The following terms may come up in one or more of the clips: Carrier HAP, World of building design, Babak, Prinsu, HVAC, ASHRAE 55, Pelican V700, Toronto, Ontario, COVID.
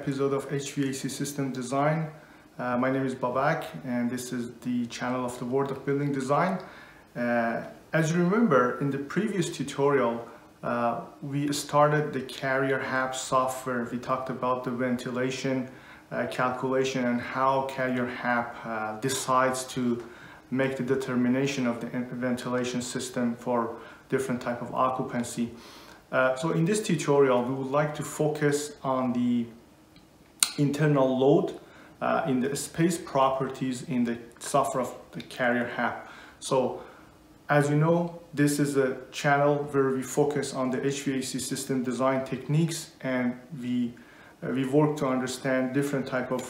episode of HVAC System Design. My name is Babak and this is the channel of the World of Building Design. As you remember, in the previous tutorial, we started the Carrier HAP software. We talked about the ventilation calculation and how Carrier HAP decides to make the determination of the ventilation system for different type of occupancy. So in this tutorial, we would like to focus on the internal load in the space properties in the software of the Carrier HAP. So as you know, this is a channel where we focus on the HVAC system design techniques, and we work to understand different type of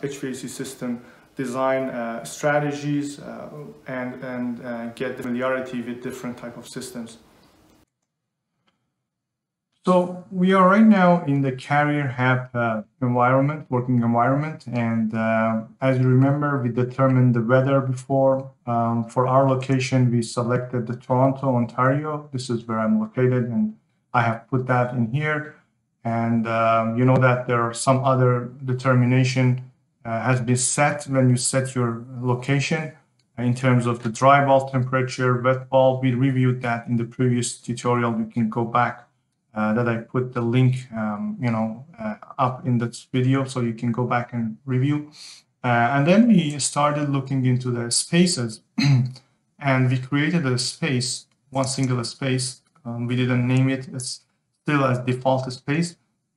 HVAC system design strategies and get familiarity with different type of systems. So we are right now in the Carrier HAP environment, working environment, and as you remember, we determined the weather before. For our location, we selected the Toronto, Ontario. This is where I'm located, and I have put that in here. And you know that there are some other determination has been set when you set your location in terms of the dry bulb temperature, wet bulb. We reviewed that in the previous tutorial. You can go back. That I put the link, up in this video, so you can go back and review. And then we started looking into the spaces, and we created a space, one single space. We didn't name it; it's still as default space.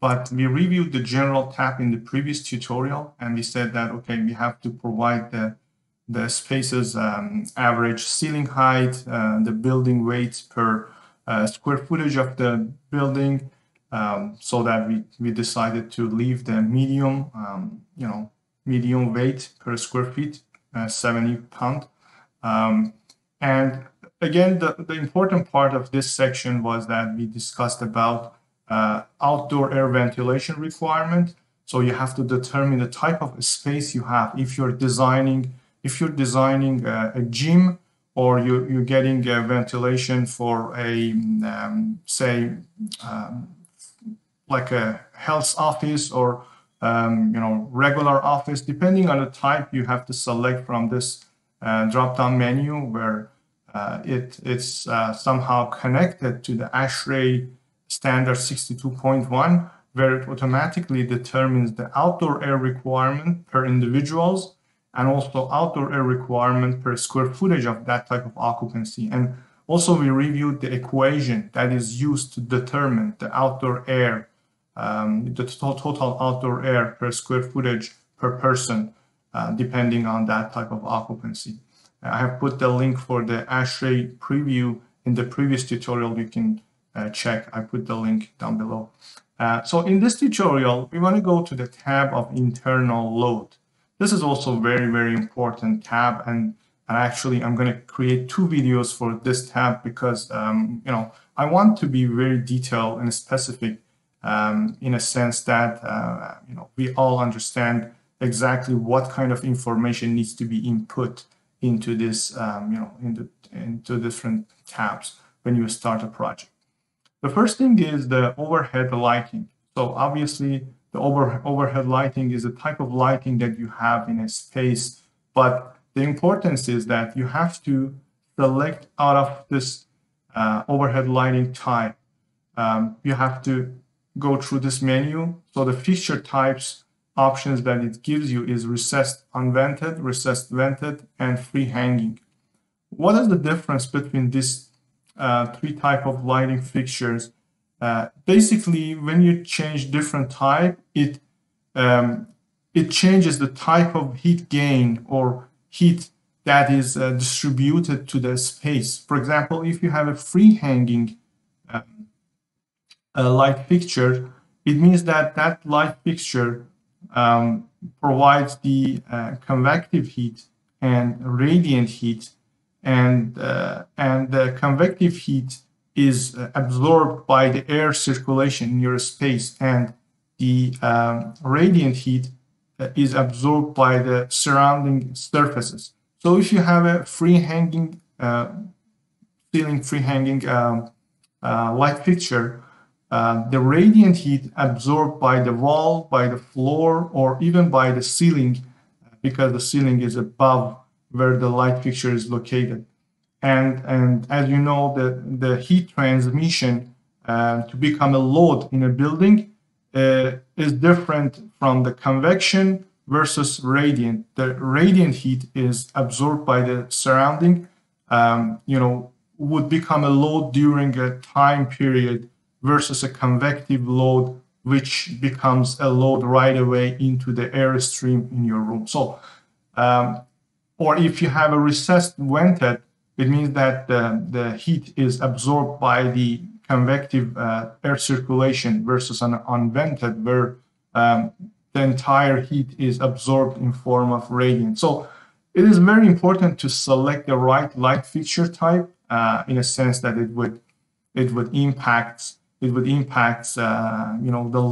But we reviewed the general tab in the previous tutorial, and we said that okay, we have to provide the spaces average ceiling height, the building weight per square footage of the building, so that we decided to leave the medium, medium weight per square feet, 70 pound. And again, the important part of this section was that we discussed about outdoor air ventilation requirement. So you have to determine the type of space you have. If you're designing a gym, or you're getting a ventilation for a, like a health office or, regular office, depending on the type, you have to select from this drop-down menu where it's somehow connected to the ASHRAE standard 62.1, where it automatically determines the outdoor air requirement per individuals, and also outdoor air requirement per square footage of that type of occupancy. And also we reviewed the equation that is used to determine the outdoor air, the total outdoor air per square footage per person, depending on that type of occupancy. I have put the link for the ASHRAE preview in the previous tutorial. You can check, I put the link down below. So in this tutorial, we want to go to the tab of internal load. This is also very, very important tab, and actually I'm going to create two videos for this tab because, I want to be very detailed and specific in a sense that, we all understand exactly what kind of information needs to be input into this, into different tabs when you start a project. The first thing is the overhead lighting. So obviously, the overhead lighting is a type of lighting that you have in a space, but the importance is that you have to select out of this overhead lighting type. You have to go through this menu. So the fixture types options that it gives you is recessed unvented, recessed vented, and free hanging. What is the difference between these three type of lighting fixtures? Basically, when you change different type, it changes the type of heat gain or heat that is distributed to the space. For example, if you have a free hanging light fixture, it means that that light fixture provides the convective heat and radiant heat, and the convective heat is absorbed by the air circulation in your space, and the radiant heat is absorbed by the surrounding surfaces. So if you have a free hanging ceiling, free hanging light fixture, the radiant heat absorbed by the wall, by the floor, or even by the ceiling, because the ceiling is above where the light fixture is located. And as you know, the heat transmission to become a load in a building is different from the convection versus radiant. The radiant heat is absorbed by the surrounding, would become a load during a time period versus a convective load, which becomes a load right away into the air stream in your room. So, or if you have a recessed vented, it means that the heat is absorbed by the convective air circulation versus an unvented, where the entire heat is absorbed in form of radiant. So it is very important to select the right light fixture type in a sense that it would impact the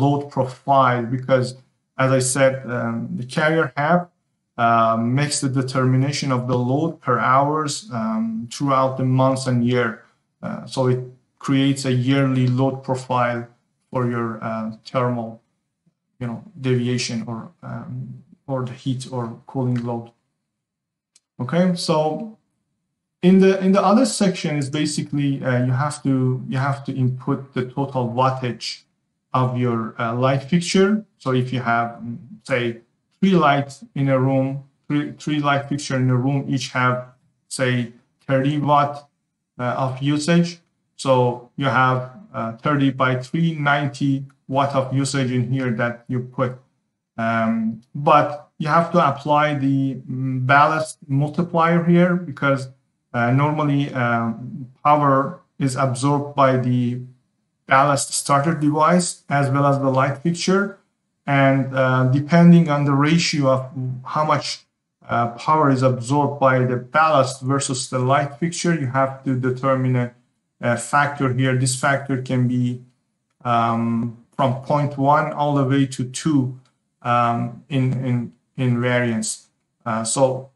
load profile, because as I said, the Carrier HAP makes the determination of the load per hours throughout the months and year. So it creates a yearly load profile for your thermal, deviation or the heat or cooling load. Okay, so in the other section is basically you have to input the total wattage of your light fixture. So if you have, say, three lights in a room, three light fixture in a room, each have, say, 30 watt of usage. So you have 30 by 390 watt of usage in here that you put. But you have to apply the ballast multiplier here, because normally power is absorbed by the ballast starter device as well as the light fixture. And depending on the ratio of how much power is absorbed by the ballast versus the light fixture, you have to determine a factor here. This factor can be from 0.1 all the way to 2 in variance. So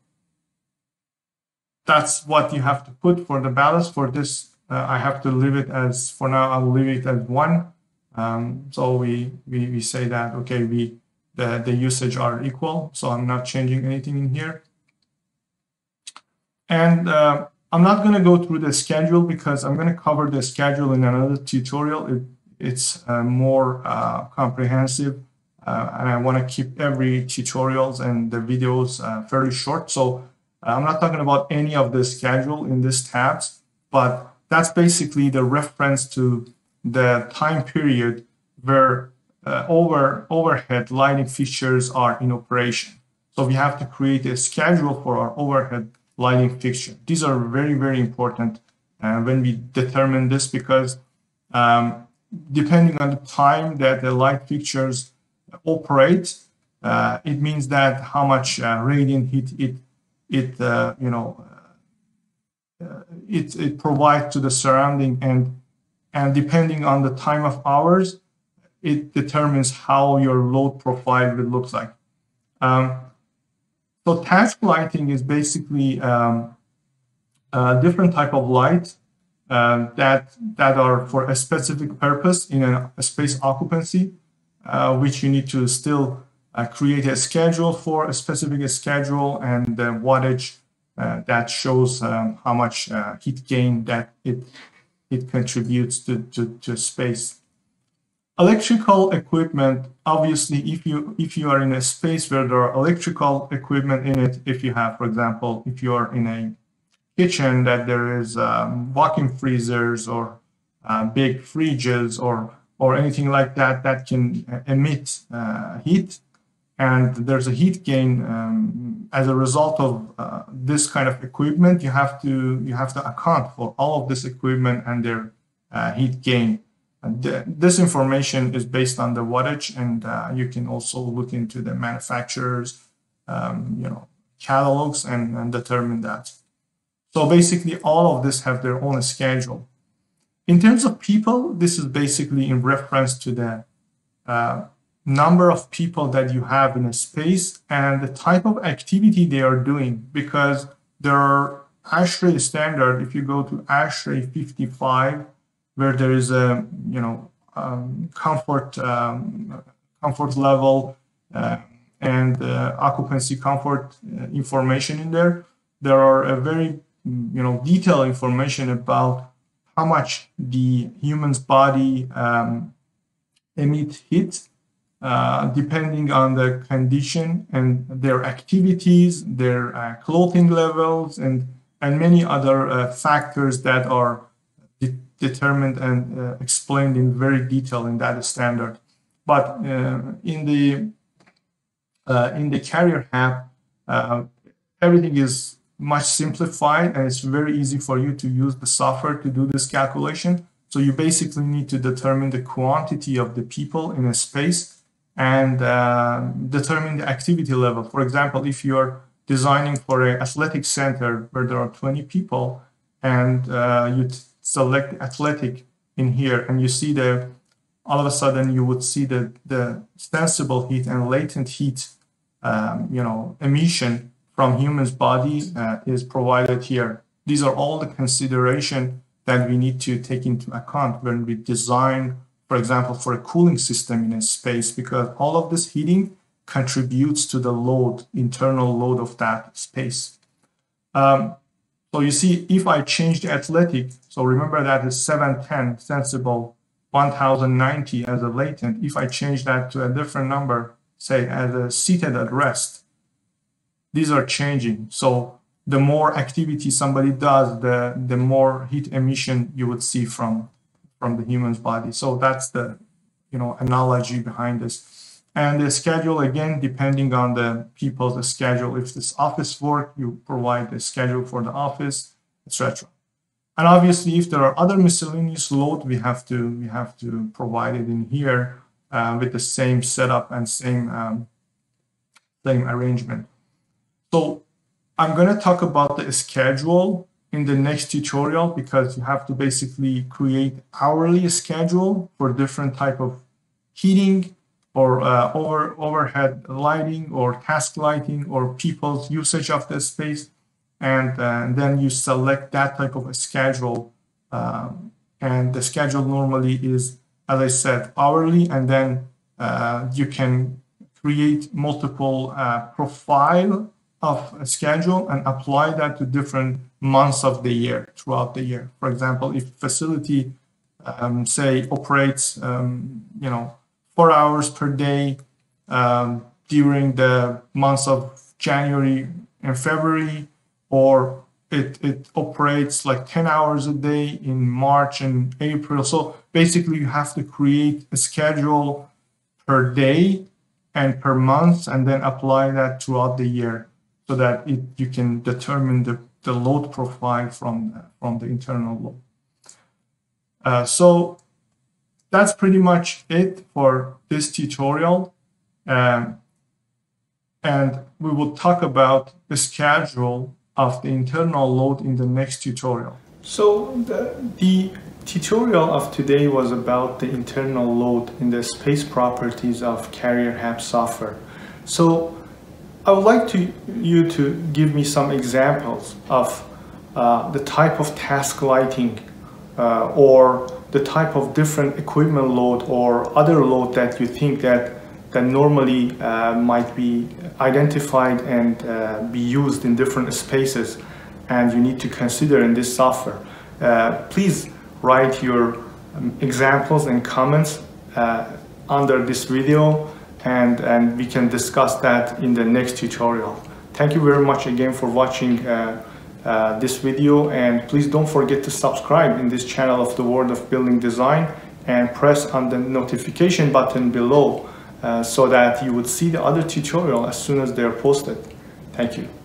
that's what you have to put for the ballast. For this, I have to leave it as, for now, I'll leave it as 1. So we say that, okay, the usage are equal, so I'm not changing anything in here. And I'm not going to go through the schedule, because I'm going to cover the schedule in another tutorial. It's more comprehensive, and I want to keep every tutorials and the videos fairly short. So I'm not talking about any of the schedule in this tabs, but that's basically the reference to the time period where overhead lighting fixtures are in operation. So we have to create a schedule for our overhead lighting fixture. These are very, very important when we determine this, because depending on the time that the light fixtures operate, it means that how much radiant heat it provides to the surrounding, and depending on the time of hours, it determines how your load profile will look like. So task lighting is basically a different type of light that are for a specific purpose in a space occupancy, which you need to still create a schedule for, a specific schedule, and the wattage that shows how much heat gain that it contributes to space. Electrical equipment, obviously, if you are in a space where there are electrical equipment in it, if you have, for example, if you are in a kitchen that there is walk-in freezers or big fridges or anything like that that can emit heat, and there's a heat gain as a result of this kind of equipment, you have to account for all of this equipment and their heat gain. And this information is based on the wattage, and you can also look into the manufacturers, catalogs, and determine that. So basically, all of this have their own schedule. In terms of people, this is basically in reference to the number of people that you have in a space and the type of activity they are doing, because there are ASHRAE standard. If you go to ASHRAE 55, where there is a comfort level and occupancy comfort information in there. There are a very detailed information about how much the human's body emit heat, depending on the condition and their activities, their clothing levels, and many other factors that are determined and explained in very detail in that standard. But in the Carrier HAP, everything is much simplified, and it's very easy for you to use the software to do this calculation. So you basically need to determine the quantity of the people in a space and determine the activity level. For example, if you're designing for an athletic center where there are 20 people, and you select athletic in here, and you see the, all of a sudden you would see the sensible heat and latent heat, emission from human's body is provided here. These are all the consideration that we need to take into account when we design, for example, for a cooling system in a space, because all of this heating contributes to the load, internal load of that space. So you see, if I change the athletic, so remember that is 710 sensible, 1090 as a latent. If I change that to a different number, say as a seated at rest, these are changing. So the more activity somebody does, the more heat emission you would see from the human's body. So that's the analogy behind this. And the schedule, again, depending on the people's schedule. If it's office work, you provide the schedule for the office, etc. And obviously, if there are other miscellaneous load, we have to provide it in here with the same setup and same same arrangement. So I'm going to talk about the schedule in the next tutorial, because you have to basically create hourly schedule for different type of heating or overhead lighting or task lighting or people's usage of the space. And then you select that type of a schedule. And the schedule normally is, as I said, hourly, and then you can create multiple profile of a schedule and apply that to different months of the year, throughout the year. For example, if facility, say, operates, 4 hours per day during the months of January and February, or it operates like 10 hours a day in March and April. So basically, you have to create a schedule per day and per month, and then apply that throughout the year, so that you can determine the load profile from the internal load. So that's pretty much it for this tutorial. And we will talk about the schedule of the internal load in the next tutorial. So the tutorial of today was about the internal load in the space properties of Carrier HAP software. So I would like you to give me some examples of the type of task lighting or the type of different equipment load or other load that you think that normally might be identified and be used in different spaces, and you need to consider in this software. Please write your examples and comments under this video, and we can discuss that in the next tutorial. Thank you very much again for watching this video, and please don't forget to subscribe in this channel of the World of Building Design, and press on the notification button below so that you would see the other tutorial as soon as they are posted. Thank you.